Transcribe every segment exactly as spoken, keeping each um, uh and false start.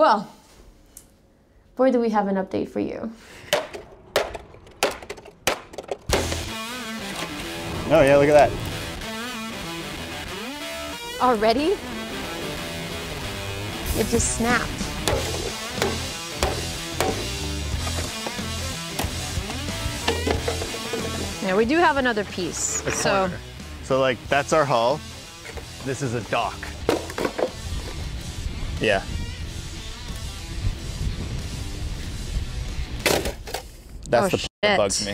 Well, boy, do we have an update for you. Oh yeah, look at that. Already? It just snapped. Now we do have another piece. A so, corner. so like that's our hull. This is a dock. Yeah. That's oh, the shit. part that bugs me.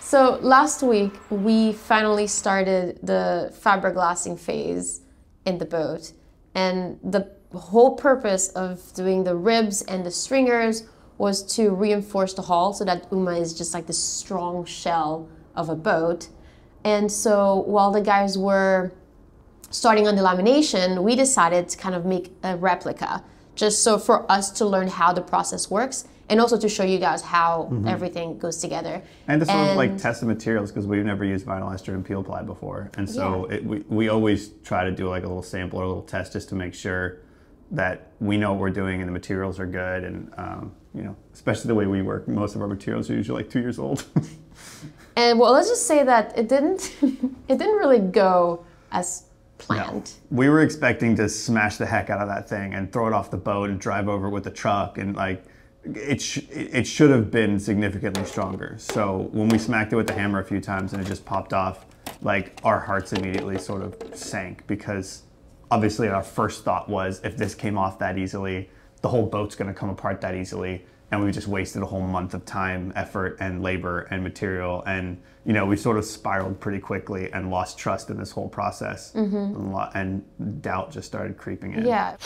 So last week, we finally started the fiberglassing phase in the boat. And the whole purpose of doing the ribs and the stringers was to reinforce the hull so that Uma is just like the strong shell of a boat. And so while the guys were starting on the lamination, we decided to kind of make a replica, just so for us to learn how the process works and also to show you guys how mm-hmm. everything goes together. And to sort and, of like test the materials, because we've never used vinyl ester and peel ply before. And so yeah. it, we, we always try to do like a little sample or a little test just to make sure that we know what we're doing and the materials are good. And um, you know, especially the way we work, most of our materials are usually like two years old. And well, let's just say that it didn't, it didn't really go as planned. No. We were expecting to smash the heck out of that thing and throw it off the boat and drive over it with the truck, and like it sh it should have been significantly stronger. So when we smacked it with the hammer a few times and it just popped off, like our hearts immediately sort of sank, because obviously our first thought was, if this came off that easily, the whole boat's going to come apart that easily. And we just wasted a whole month of time, effort, and labor, and material. And, you know, we sort of spiraled pretty quickly and lost trust in this whole process. Mm-hmm. And, and doubt just started creeping in. Yeah.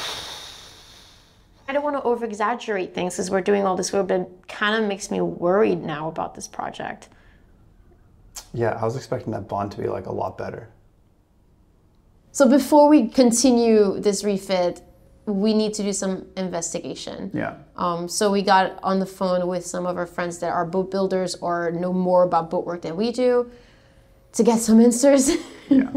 I don't want to over-exaggerate things because we're doing all this work, but it kind of makes me worried now about this project. Yeah, I was expecting that bond to be, like, a lot better. So before we continue this refit, we need to do some investigation. Yeah. Um, so we got on the phone with some of our friends that are boat builders or know more about boat work than we do to get some answers. Yeah.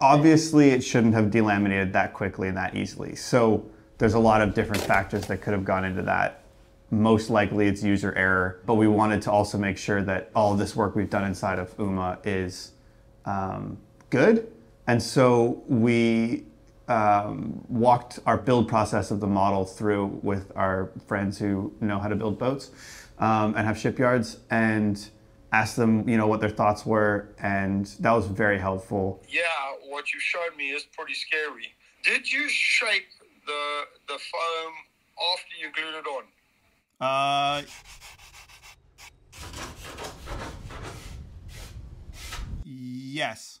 Obviously, it shouldn't have delaminated that quickly and that easily. So there's a lot of different factors that could have gone into that. Most likely it's user error, but we wanted to also make sure that all this work we've done inside of Uma is um, good. And so we Um, walked our build process of the model through with our friends who know how to build boats um, and have shipyards, and asked them, you know, what their thoughts were, and that was very helpful. Yeah, what you showed me is pretty scary. Did you shape the the foam after you glued it on? Uh, yes.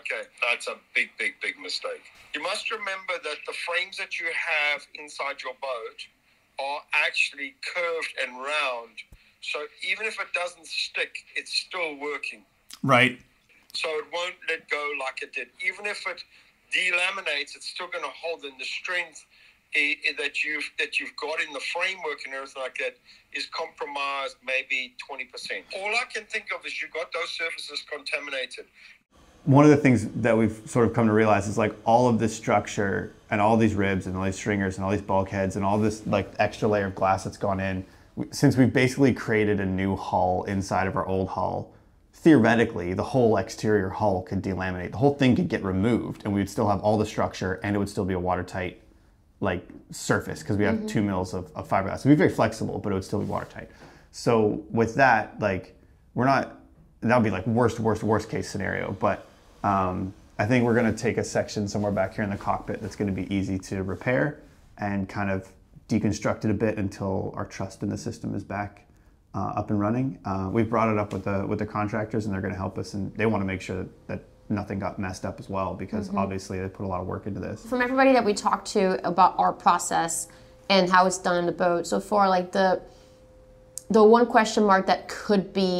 Okay, that's a big, big, big mistake. You must remember that the frames that you have inside your boat are actually curved and round. So even if it doesn't stick, it's still working. Right. So it won't let go like it did. Even if it delaminates, it's still going to hold in the strength that you've, that you've got in the framework and everything like that is compromised maybe twenty percent. All I can think of is you got those surfaces contaminated. One of the things that we've sort of come to realize is like all of this structure and all these ribs and all these stringers and all these bulkheads and all this like extra layer of glass that's gone in, since we've basically created a new hull inside of our old hull, theoretically the whole exterior hull could delaminate. The whole thing could get removed and we'd still have all the structure, and it would still be a watertight like surface because we have mm-hmm. two mils of, of fiberglass. It would be very flexible, but it would still be watertight. So with that, like we're not, that would be like worst, worst, worst case scenario, but Um, I think we're going to take a section somewhere back here in the cockpit that's going to be easy to repair and kind of deconstruct it a bit until our trust in the system is back uh, up and running. Uh, we've brought it up with the with the contractors, and they're going to help us, and they want to make sure that, that nothing got messed up as well, because mm-hmm. obviously they put a lot of work into this. From everybody that we talked to about our process and how it's done in the boat, so far like the the one question mark that could be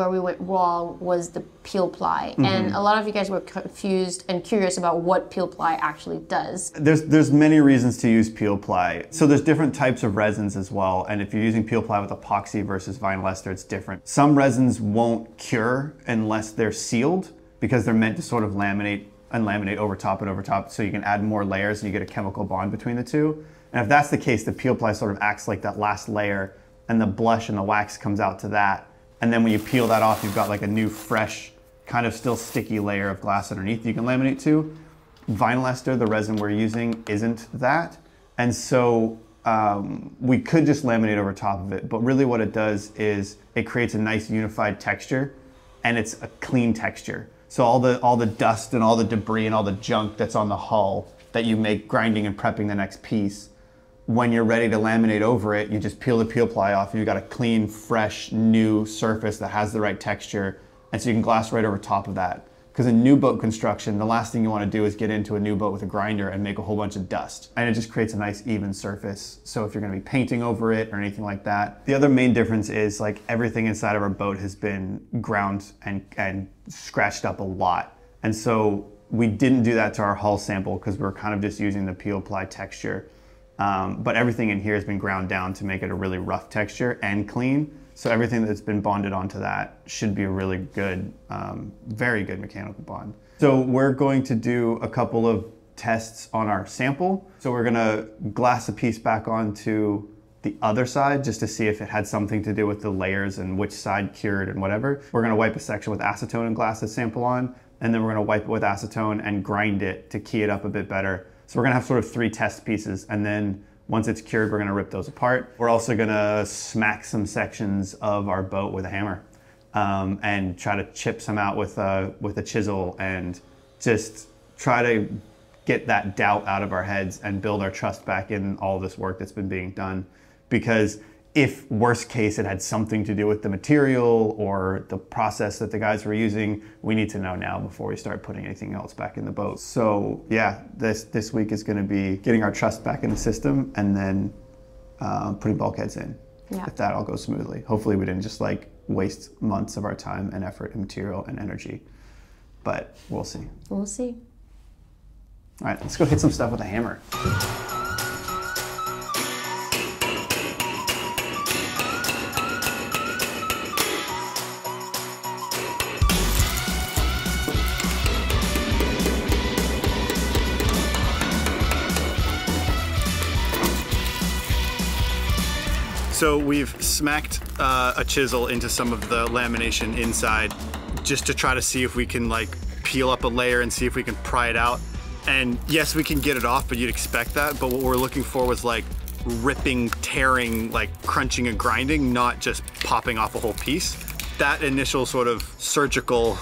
where we went wrong was the peel ply. Mm-hmm. And a lot of you guys were confused and curious about what peel ply actually does. There's there's many reasons to use peel ply. So there's different types of resins as well. And if you're using peel ply with epoxy versus vinyl ester, it's different. Some resins won't cure unless they're sealed. because they're meant to sort of laminate and laminate over top and over top, so you can add more layers and you get a chemical bond between the two. And if that's the case, the peel ply sort of acts like that last layer, and the blush and the wax comes out to that. And then when you peel that off, you've got like a new fresh, kind of still sticky layer of glass underneath you can laminate to. Vinyl ester, the resin we're using, isn't that. And so um, we could just laminate over top of it, but really what it does is it creates a nice unified texture, and it's a clean texture. So all the, all the dust and all the debris and all the junk that's on the hull that you make grinding and prepping the next piece, when you're ready to laminate over it, you just peel the peel ply off and you've got a clean, fresh, new surface that has the right texture. And so you can glass right over top of that. Because in new boat construction, the last thing you want to do is get into a new boat with a grinder and make a whole bunch of dust. And it just creates a nice even surface. So if you're going to be painting over it or anything like that. The other main difference is like everything inside of our boat has been ground and, and scratched up a lot. And so we didn't do that to our hull sample because we're kind of just using the peel ply texture. Um, but everything in here has been ground down to make it a really rough texture and clean. So everything that's been bonded onto that should be a really good, um, very good mechanical bond. So we're going to do a couple of tests on our sample. So we're gonna glass a piece back onto the other side just to see if it had something to do with the layers and which side cured and whatever. We're gonna wipe a section with acetone and glass this sample on, and then we're gonna wipe it with acetone and grind it to key it up a bit better. So we're gonna have sort of three test pieces, and then once it's cured, we're gonna rip those apart. We're also gonna smack some sections of our boat with a hammer um, and try to chip some out with a, with a chisel, and just try to get that doubt out of our heads and build our trust back in all this work that's been being done. Because if worst case, it had something to do with the material or the process that the guys were using, we need to know now before we start putting anything else back in the boat. So yeah, this, this week is gonna be getting our trust back in the system, and then uh, putting bulkheads in, yeah. If that all goes smoothly. Hopefully we didn't just like waste months of our time and effort and material and energy, but we'll see. We'll see. All right, let's go hit some stuff with a hammer. So we've smacked uh, a chisel into some of the lamination inside just to try to see if we can like peel up a layer and see if we can pry it out. And yes, we can get it off, but you'd expect that. But what we're looking for was like ripping, tearing, like crunching and grinding, not just popping off a whole piece. That initial sort of surgical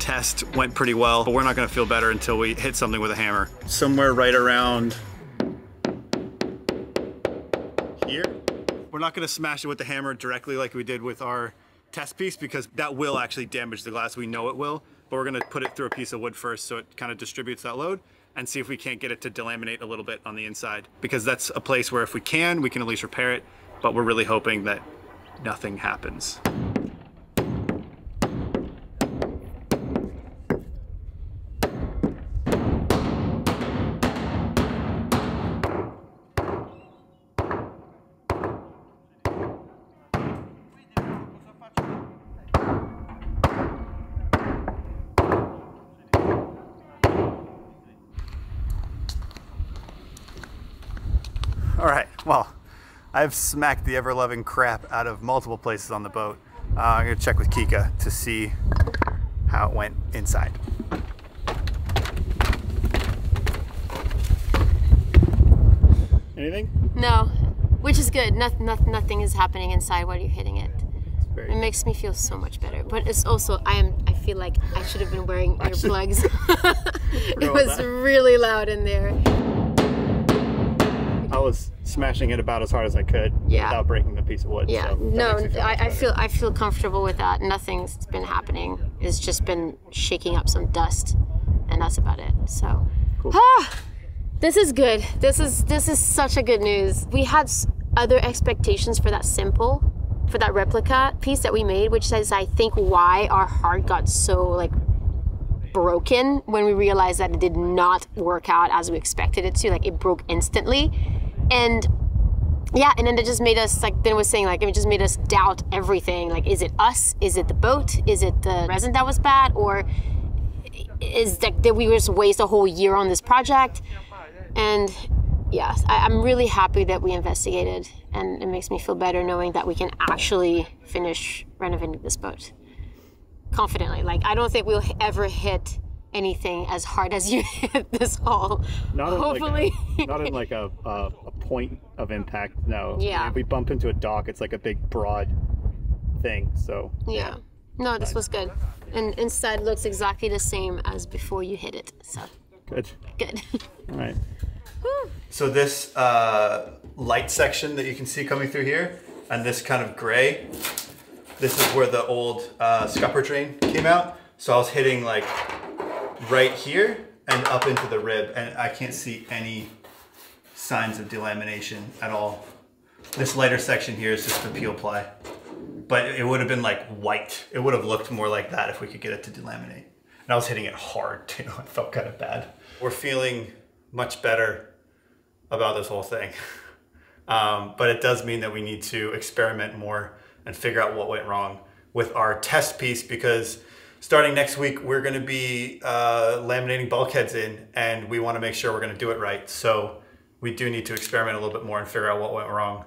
test went pretty well, but we're not gonna feel better until we hit something with a hammer. Somewhere right around here. We're not gonna smash it with the hammer directly like we did with our test piece, because that will actually damage the glass. We know it will, but we're gonna put it through a piece of wood first so it kind of distributes that load, and see if we can't get it to delaminate a little bit on the inside, because that's a place where if we can, we can at least repair it, but we're really hoping that nothing happens. All right, well, I've smacked the ever-loving crap out of multiple places on the boat. Uh, I'm gonna check with Kika to see how it went inside. Anything? No, which is good. No, no, nothing is happening inside while you're hitting it. Very it makes me feel so much better. But it's also, I am. I feel like I should have been wearing earplugs. It was really loud in there. I was smashing it about as hard as I could, yeah. Without breaking the piece of wood. Yeah, so no, feel I, I feel I feel comfortable with that. Nothing's been happening. It's just been shaking up some dust, and that's about it. So, cool. Ah, this is good. This is this is such a good news. We had other expectations for that simple, for that replica piece that we made, which is I think why our heart got so like broken when we realized that it did not work out as we expected it to. Like it broke instantly. And yeah, and then it just made us, like Ben was saying, like it just made us doubt everything. Like, is it us? Is it the boat? Is it the resin that was bad? Or is that, that we just waste a whole year on this project. And yes, I, I'm really happy that we investigated, and it makes me feel better knowing that we can actually finish renovating this boat confidently. Like, I don't think we'll ever hit anything as hard as you hit this hull. Not hopefully. Like a, not in like a, a, a point of impact, no. Yeah. If we bump into a dock, it's like a big, broad thing, so. Yeah. No, this was good. And inside looks exactly the same as before you hit it, so. Good. Good. All right. So this uh, light section that you can see coming through here, and this kind of gray, this is where the old uh, scupper drain came out. So I was hitting like right here and up into the rib, and I can't see any signs of delamination at all. This lighter section here is just the peel ply, but it would have been like white. It would have looked more like that if we could get it to delaminate. And I was hitting it hard too. I felt kind of bad. We're feeling much better about this whole thing. Um, but it does mean that we need to experiment more and figure out what went wrong with our test piece, because starting next week, we're gonna be uh, laminating bulkheads in, and we wanna make sure we're gonna do it right. So we do need to experiment a little bit more and figure out what went wrong,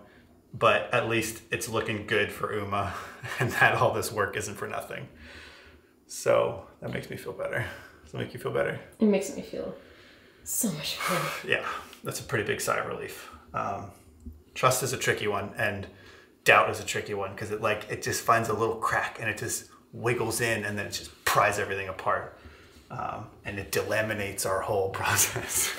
but at least it's looking good for Uma, and that all this work isn't for nothing. So that makes me feel better. Does it make you feel better? It makes me feel so much better. Yeah, that's a pretty big sigh of relief. Um, trust is a tricky one, and doubt is a tricky one, because it like it just finds a little crack and it just wiggles in, and then it just pries everything apart, um, and it delaminates our whole process.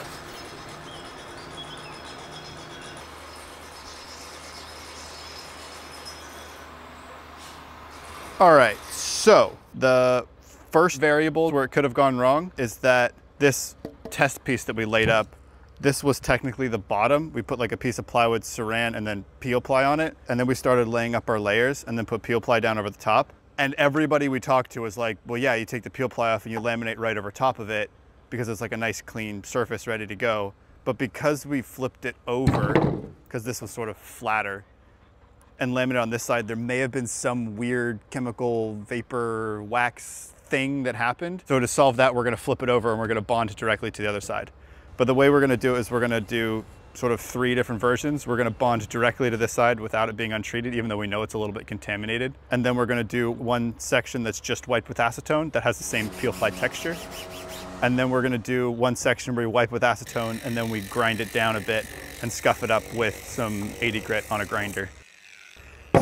All right, so the first variable where it could have gone wrong is that this test piece that we laid up, this was technically the bottom. We put like a piece of plywood saran and then peel ply on it. And then we started laying up our layers and then put peel ply down over the top. And everybody we talked to was like, well, yeah, you take the peel ply off and you laminate right over top of it because it's like a nice clean surface ready to go. But because we flipped it over, because this was sort of flatter, and laminated on this side, there may have been some weird chemical vapor wax thing that happened. So to solve that, we're gonna flip it over and we're gonna bond it directly to the other side. But the way we're gonna do it is we're gonna do sort of three different versions. We're gonna bond directly to this side without it being untreated, even though we know it's a little bit contaminated. And then we're gonna do one section that's just wiped with acetone that has the same peel ply texture. And then we're gonna do one section where we wipe with acetone and then we grind it down a bit and scuff it up with some eighty grit on a grinder.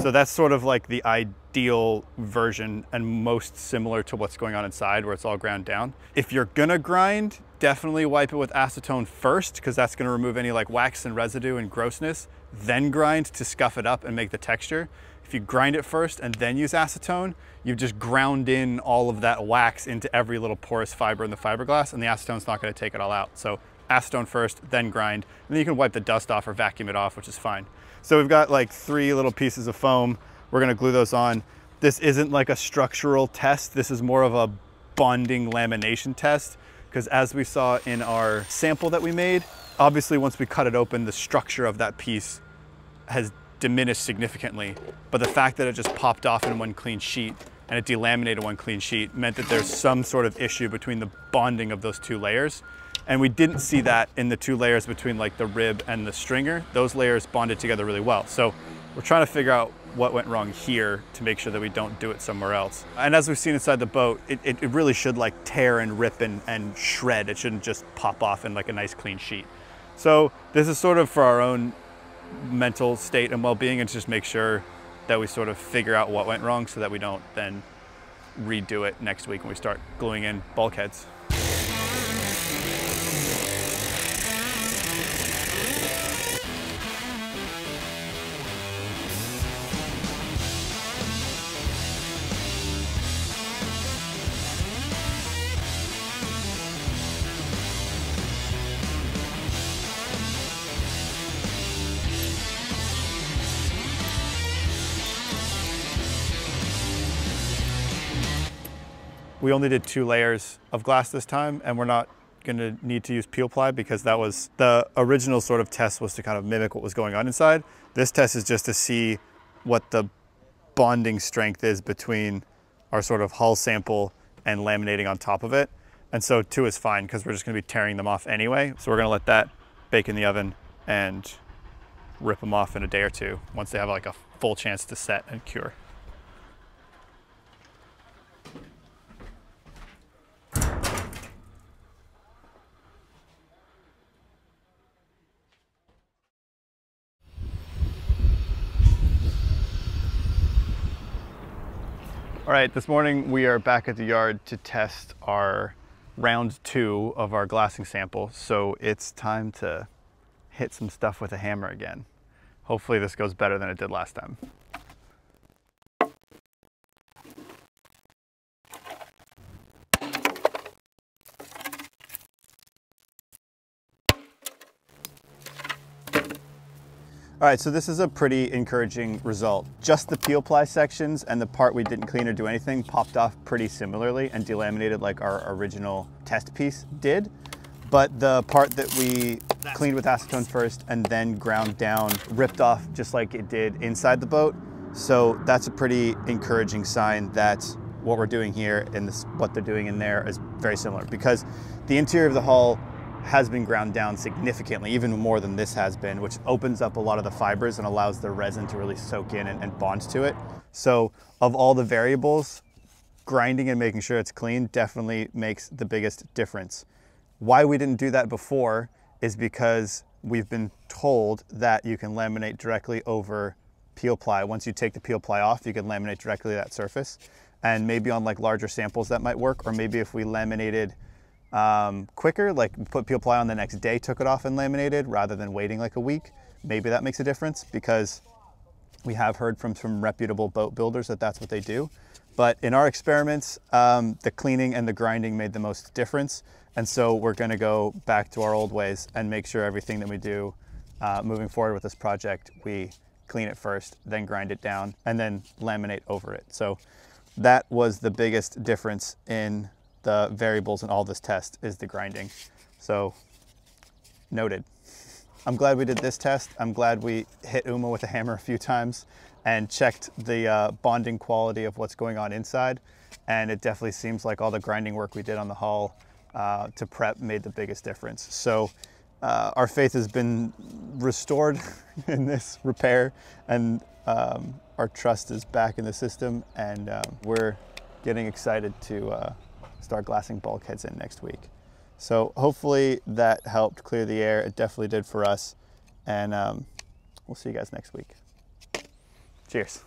So that's sort of like the ideal version and most similar to what's going on inside where it's all ground down. If you're gonna grind, definitely wipe it with acetone first, because that's going to remove any like wax and residue and grossness, then grind to scuff it up and make the texture. If you grind it first and then use acetone, you just ground in all of that wax into every little porous fiber in the fiberglass, and the acetone's not going to take it all out. So acetone first, then grind, and then you can wipe the dust off or vacuum it off, which is fine. So we've got like three little pieces of foam. We're going to glue those on. This isn't like a structural test. This is more of a bonding lamination test. Because as we saw in our sample that we made, obviously once we cut it open, the structure of that piece has diminished significantly. But the fact that it just popped off in one clean sheet and it delaminated one clean sheet meant that there's some sort of issue between the bonding of those two layers. And we didn't see that in the two layers between like the rib and the stringer. Those layers bonded together really well. So we're trying to figure out what went wrong here to make sure that we don't do it somewhere else. And as we've seen inside the boat, it, it, it really should like tear and rip and, and shred. It shouldn't just pop off in like a nice clean sheet. So this is sort of for our own mental state and well-being, and to just make sure that we sort of figure out what went wrong so that we don't then redo it next week when we start gluing in bulkheads. We only did two layers of glass this time, and we're not gonna need to use peel ply because that was the original sort of test, was to kind of mimic what was going on inside. This test is just to see what the bonding strength is between our sort of hull sample and laminating on top of it. And so two is fine because we're just gonna be tearing them off anyway. So we're gonna let that bake in the oven and rip them off in a day or two once they have like a full chance to set and cure. All right, this morning we are back at the yard to test our round two of our glassing sample. So it's time to hit some stuff with a hammer again. Hopefully this goes better than it did last time. All right, so this is a pretty encouraging result. Just the peel ply sections and the part we didn't clean or do anything popped off pretty similarly and delaminated like our original test piece did. But the part that we cleaned with acetone first and then ground down ripped off just like it did inside the boat. So that's a pretty encouraging sign that what we're doing here and this, what they're doing in there is very similar, because the interior of the hull has been ground down significantly, even more than this has been, which opens up a lot of the fibers and allows the resin to really soak in and, and bond to it. So of all the variables, grinding and making sure it's clean definitely makes the biggest difference. Why we didn't do that before is because we've been told that you can laminate directly over peel ply. Once you take the peel ply off, you can laminate directly that surface. And maybe on like larger samples that might work, or maybe if we laminated Um, quicker, like put peel ply on the next day, took it off and laminated rather than waiting like a week. Maybe that makes a difference, because we have heard from some reputable boat builders that that's what they do. But in our experiments, um, the cleaning and the grinding made the most difference. And so we're going to go back to our old ways and make sure everything that we do uh, moving forward with this project, we clean it first, then grind it down, and then laminate over it. So that was the biggest difference in the variables in all this test, is the grinding. So noted. I'm glad we did this test. I'm glad we hit Uma with a hammer a few times and checked the uh, bonding quality of what's going on inside. And it definitely seems like all the grinding work we did on the hull uh, to prep made the biggest difference. So uh, our faith has been restored in this repair, and um, our trust is back in the system, and uh, we're getting excited to uh, start glassing bulkheads in next week. So hopefully that helped clear the air. It definitely did for us. And um, we'll see you guys next week. Cheers.